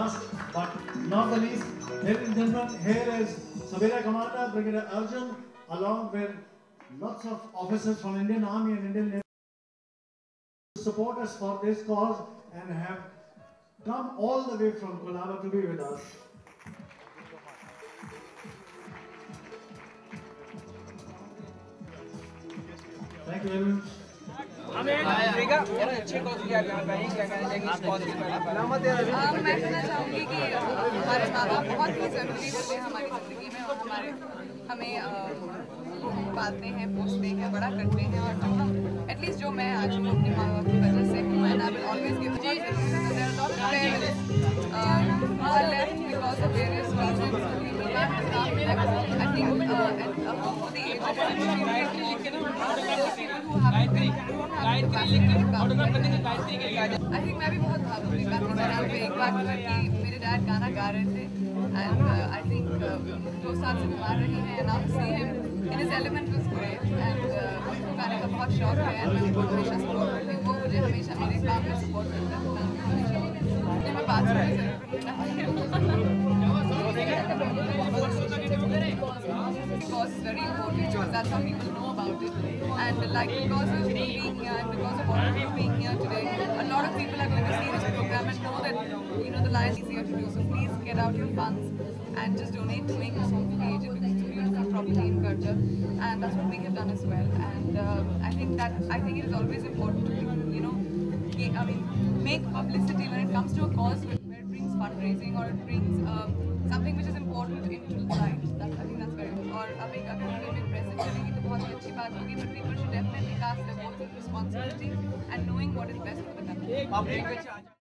last but not the least, ladies and gentlemen, here is Sabira Kamata, Brigadier Arjun, along with lots of officers from Indian Army and Indian Navy to support us for this cause and have come all the way from Kolaba to be with us. Thank you very much. मैं कहना चाहूँगी कि हमारे माँ बाप बहुत ही ज़रूरी होते हैं हमारी ज़िंदगी में और हमें पालते हैं, पोसते हैं, बड़ा करते हैं और जो हम एटलीस्ट जो मैं आज हूँ अपने माँ बाप की वजह से हूँ and I will always give I think मैं भी बहुत भावुक थी गाने पे एक बार कि मेरे डैड गाना गा रहे थे and I think 2 साल से बीमार रही हैं and now to see him in his element was great and उनको गाने का बहुत शौक है and मैं हमेशा support करती हूँ वो मुझे हमेशा मेरे काम में support करता है तो मैं बात करती हूँ because it's very important because that's how people know about it and like because of being here and because of all of you being here today a lot of people are going to see this program and know that you know the line is easier to do so please get out your funds and just donate to make this home creative because it's a beautiful property in culture and that's what we have done as well and I think it is always important to make publicity when it comes to a cause where it brings fundraising or it brings something which is important into the light. I think that's very important. Or अभी हमें present करेंगे तो बहुत अच्छी बात होगी. But people should definitely cast their vote with responsibility and knowing what is best for the country.